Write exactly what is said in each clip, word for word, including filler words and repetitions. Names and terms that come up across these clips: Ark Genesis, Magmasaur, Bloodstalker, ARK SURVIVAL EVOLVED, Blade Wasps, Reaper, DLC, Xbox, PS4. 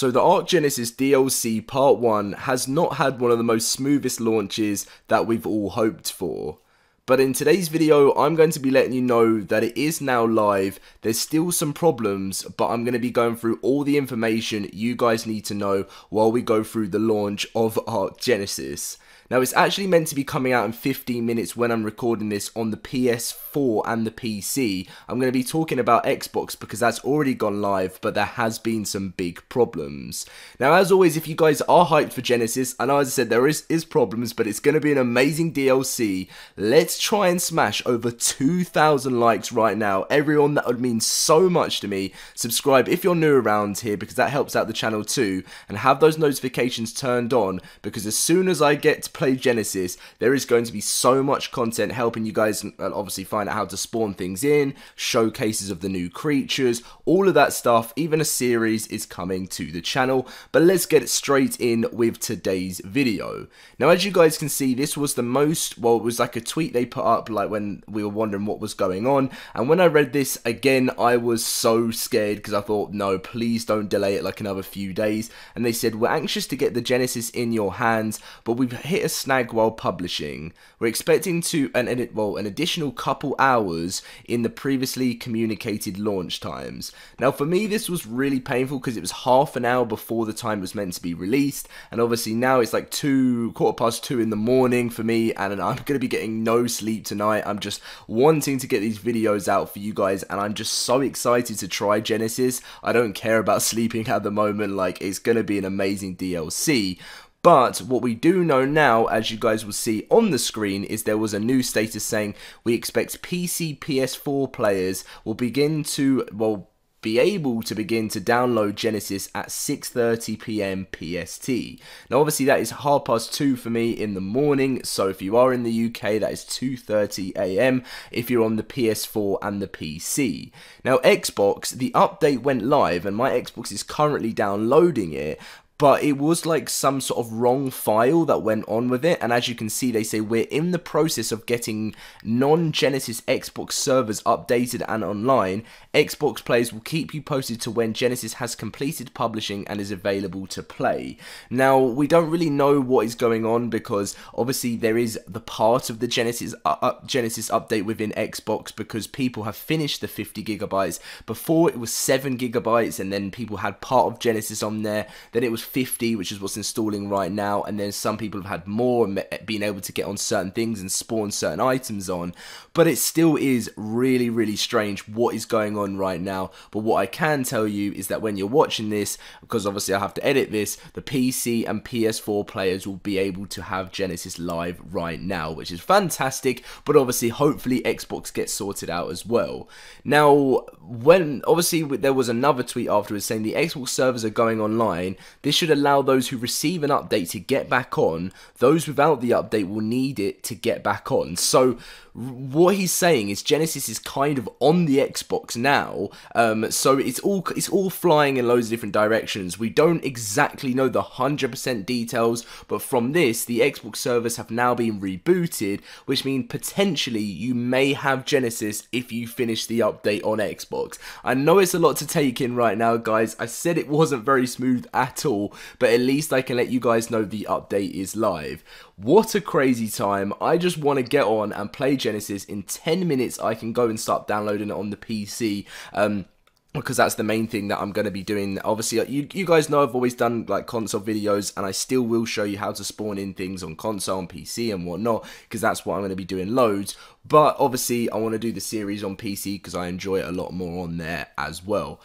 So the Ark Genesis D L C Part one has not had one of the most smoothest launches that we've all hoped for. But in today's video, I'm going to be letting you know that it is now live. There's still some problems, but I'm going to be going through all the information you guys need to know while we go through the launch of Ark Genesis. Now, it's actually meant to be coming out in fifteen minutes when I'm recording this on the P S four and the P C. I'm going to be talking about Xbox because that's already gone live, but there has been some big problems. Now, as always, if you guys are hyped for Genesis, I know as I said, there is, is problems, but it's going to be an amazing D L C. Let's try and smash over two thousand likes right now. Everyone, that would mean so much to me. Subscribe if you're new around here because that helps out the channel too, and have those notifications turned on because as soon as I get to play Genesis, there is going to be so much content helping you guys and obviously find out how to spawn things in, showcases of the new creatures, all of that stuff. Even a series is coming to the channel, but let's get straight in with today's video. Now, as you guys can see, this was the most, well, it was like a tweet they put up like when we were wondering what was going on, and when I read this again, I was so scared because I thought, no, please don't delay it like another few days. And they said, we're anxious to get the Genesis in your hands, but we've hit a snag while publishing. We're expecting to an, an well an additional couple hours in the previously communicated launch times. Now, for me, this was really painful because it was half an hour before the time it was meant to be released, and obviously now it's like two quarter past two in the morning for me, and I'm going to be getting no sleep tonight. I'm just wanting to get these videos out for you guys, and I'm just so excited to try Genesis. I don't care about sleeping at the moment. Like, it's going to be an amazing D L C. But what we do know now, as you guys will see on the screen, is there was a new status saying we expect P C, P S four players will begin to, well, be able to begin to download Genesis at six thirty p m P S T. Now, obviously, that is half past two for me in the morning, so if you are in the U K, that is two thirty a m if you're on the P S four and the P C. Now, Xbox, the update went live, and my Xbox is currently downloading it, but it was like some sort of wrong file that went on with it. And as you can see, they say we're in the process of getting non-Genesis Xbox servers updated and online. Xbox players will keep you posted to when Genesis has completed publishing and is available to play. Now, we don't really know what is going on because obviously there is the part of the Genesis uh, uh, Genesis update within Xbox because people have finished the fifty gigabytes. Before it was seven gigabytes, and then people had part of Genesis on there. Then it was fifty, which is what's installing right now, and then some people have had more and been able to get on certain things and spawn certain items on, but it still is really, really strange what is going on right now. But what I can tell you is that when you're watching this, because obviously I have to edit this, the P C and P S four players will be able to have Genesis live right now, which is fantastic, but obviously hopefully Xbox gets sorted out as well. Now, when obviously there was another tweet afterwards saying the Xbox servers are going online, this should allow those who receive an update to get back on. Those without the update will need it to get back on. So what he's saying is Genesis is kind of on the Xbox now, um, so it's all it's all flying in loads of different directions. We don't exactly know the one hundred percent details, but from this, the Xbox servers have now been rebooted, which means potentially you may have Genesis if you finish the update on Xbox. I know it's a lot to take in right now, guys. I said it wasn't very smooth at all, but at least I can let you guys know the update is live. What a crazy time. I just want to get on and play Genesis. In ten minutes I can go and start downloading it on the P C, um because that's the main thing that I'm going to be doing. Obviously, you, you guys know I've always done like console videos, and I still will show you how to spawn in things on console and P C and whatnot, because that's what I'm going to be doing loads. But obviously I want to do the series on P C because I enjoy it a lot more on there as well.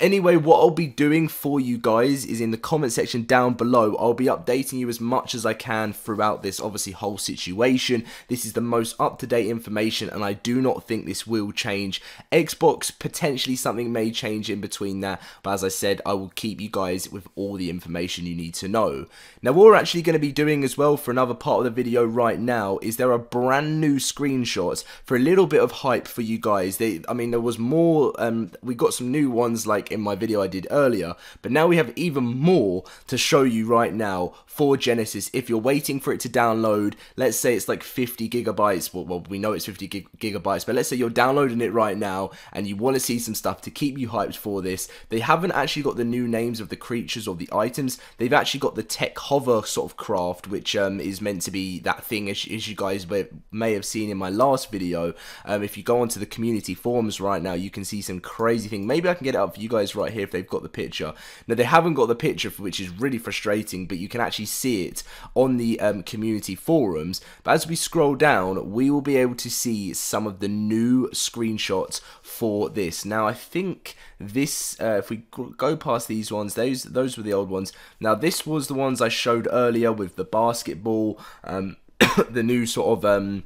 Anyway, what I'll be doing for you guys is in the comment section down below, I'll be updating you as much as I can throughout this obviously whole situation. This is the most up-to-date information, and I do not think this will change. Xbox, potentially something may change in between that, but as I said, I will keep you guys with all the information you need to know. Now, what we're actually going to be doing as well for another part of the video right now is there are brand new screenshots Magmasaurs for a little bit of hype for you guys. They, I mean, there was more, um, we got some new ones like in my video I did earlier, but now we have even more to show you right now for Genesis. If you're waiting for it to download, let's say it's like fifty gigabytes, well, well we know it's fifty gig gigabytes, but let's say you're downloading it right now and you want to see some stuff to keep you hyped for this. They haven't actually got the new names of the creatures or the items. They've actually got the tech hover sort of craft, which um, is meant to be that thing, as, as you guys may have seen in my last video. Um, if you go onto the community forums right now, you can see some crazy thing. Maybe I can get it up for you guys right here if they've got the picture. Now, they haven't got the picture, which is really frustrating, but you can actually see it on the um, community forums. But as we scroll down, we will be able to see some of the new screenshots for this. Now, I think this, uh, if we go past these ones, those those were the old ones. Now, this was the ones I showed earlier with the basketball, um, the new sort of um,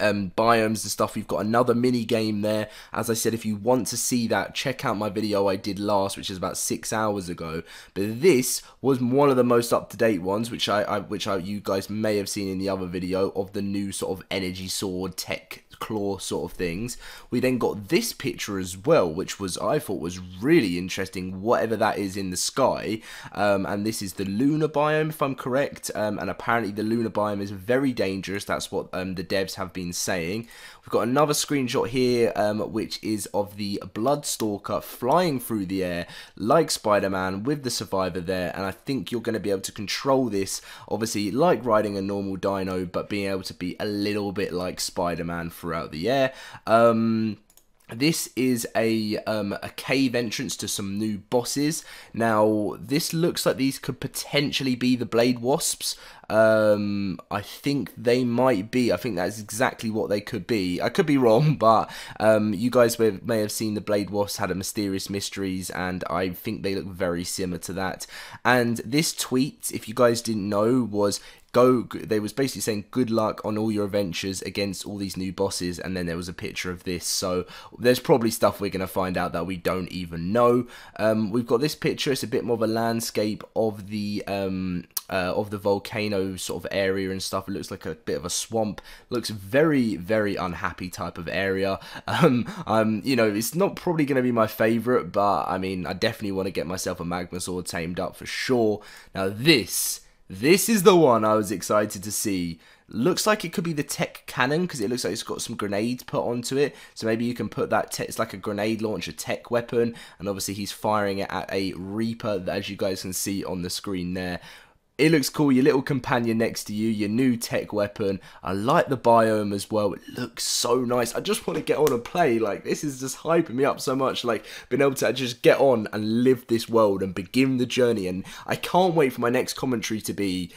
um, biomes and stuff. We've got another mini game there. As I said, if you want to see that, check out my video I did last, which is about six hours ago. But this was one of the most up-to-date ones, which I, I which I, you guys may have seen in the other video, of the new sort of energy sword tech claw sort of things. We then got this picture as well, which was, I thought, was really interesting, whatever that is in the sky. Um, and this is the lunar biome, if I'm correct. Um, and apparently the lunar biome is very dangerous. That's what um, the devs have been saying. We've got another screenshot here, um, which is of the Bloodstalker flying through the air like Spider-Man with the Survivor there. And I think you're going to be able to control this, obviously, like riding a normal dino, but being able to be a little bit like Spider-Man for throughout the air. Um, this is a um, a cave entrance to some new bosses. Now, this looks like these could potentially be the Blade Wasps. Um, I think they might be. I think that's exactly what they could be. I could be wrong, but um, you guys may have seen the Blade Wasps had a Mysterious Mysteries, and I think they look very similar to that. And this tweet, if you guys didn't know, was go. They was basically saying good luck on all your adventures against all these new bosses, and then there was a picture of this. So there's probably stuff we're gonna find out that we don't even know. Um, we've got this picture. It's a bit more of a landscape of the um, uh, of the volcano sort of area and stuff. It looks like a bit of a swamp. Looks very, very unhappy type of area. Um, um, you know, it's not probably going to be my favourite, but I mean, I definitely want to get myself a Magmasaur tamed up for sure. Now this, this is the one I was excited to see. Looks like it could be the tech cannon, because it looks like it's got some grenades put onto it. So maybe you can put that, it's like a grenade launcher tech weapon, and obviously he's firing it at a Reaper, as you guys can see on the screen there. It looks cool, your little companion next to you, your new tech weapon. I like the biome as well. It looks so nice. I just want to get on and play. Like, this is just hyping me up so much. Like, being able to just get on and live this world and begin the journey. And I can't wait for my next commentary to be,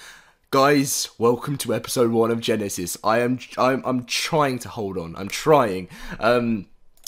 guys, welcome to episode one of Genesis. I am, I'm, I'm trying to hold on. I'm trying. Um...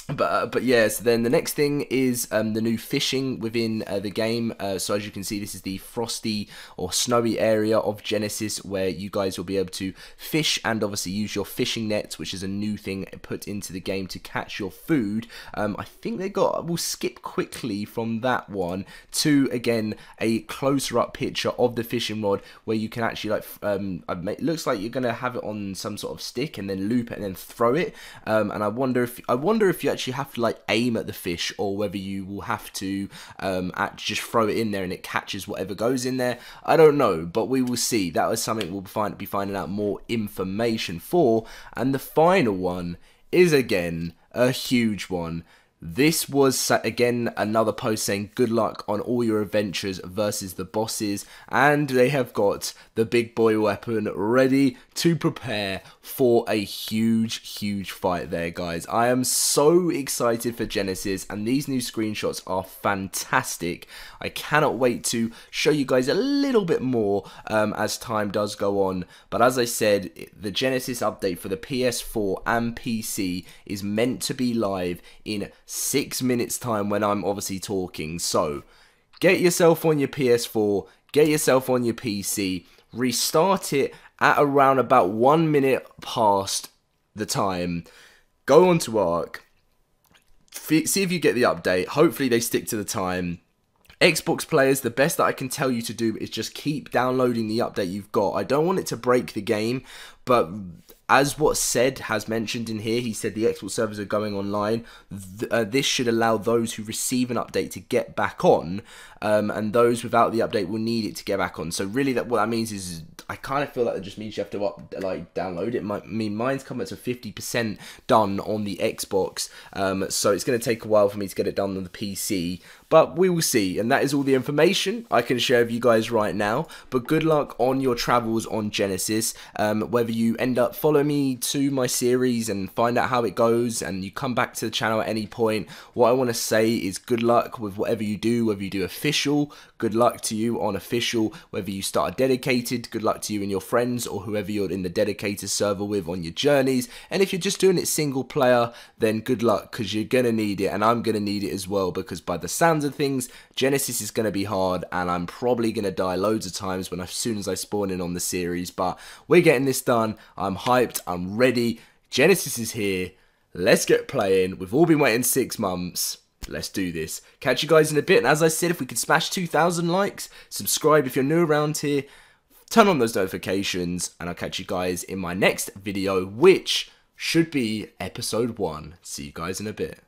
But, uh, but yeah, so then the next thing is um, the new fishing within uh, the game. Uh, so as you can see, this is the frosty or snowy area of Genesis, where you guys will be able to fish and obviously use your fishing nets, which is a new thing put into the game to catch your food. Um, I think they got, we'll skip quickly from that one to, again, a closer up picture of the fishing rod, where you can actually, like, um, it looks like you're going to have it on some sort of stick and then loop it and then throw it. Um, and I wonder if, I wonder if you actually have to like aim at the fish, or whether you will have to um, just throw it in there and it catches whatever goes in there. I don't know, but we will see. That was something we'll find, be finding out more information for. And the final one is, again, a huge one. This was, again, another post saying good luck on all your adventures versus the bosses, and they have got the big boy weapon ready to prepare for a huge, huge fight there, guys. I am so excited for Genesis, and these new screenshots are fantastic. I cannot wait to show you guys a little bit more um, as time does go on. But as I said, the Genesis update for the P S four and P C is meant to be live in six minutes time when I'm obviously talking. So get yourself on your P S four, get yourself on your P C, restart it at around about one minute past the time, go on to Ark, see if you get the update. Hopefully they stick to the time. Xbox players, the best that I can tell you to do is just keep downloading the update you've got. I don't want it to break the game, but as what's said has mentioned in here, he said the Xbox servers are going online. Th uh, this should allow those who receive an update to get back on, um, and those without the update will need it to get back on. So really, that what that means is, I kind of feel like that just means you have to up, like download it. My, I mean, mine's come up to fifty percent done on the Xbox, um, so it's going to take a while for me to get it done on the P C. But we will see, and that is all the information I can share with you guys right now. But good luck on your travels on Genesis. Um, whether you end up following me to my series and find out how it goes, and you come back to the channel at any point, what I want to say is good luck with whatever you do. Whether you do official, good luck to you on official. Whether you start a dedicated, good luck to you and your friends, or whoever you're in the dedicated server with on your journeys. And if you're just doing it single player, then good luck, because you're going to need it, and I'm going to need it as well, because by the sound of things, Genesis is going to be hard, and I'm probably going to die loads of times when as soon as I spawn in on the series. But we're getting this done. I'm hyped, I'm ready. Genesis is here. Let's get playing. We've all been waiting six months. Let's do this. Catch you guys in a bit, and as I said, if we could smash two thousand likes, subscribe if you're new around here, turn on those notifications, and I'll catch you guys in my next video, which should be episode one. See you guys in a bit.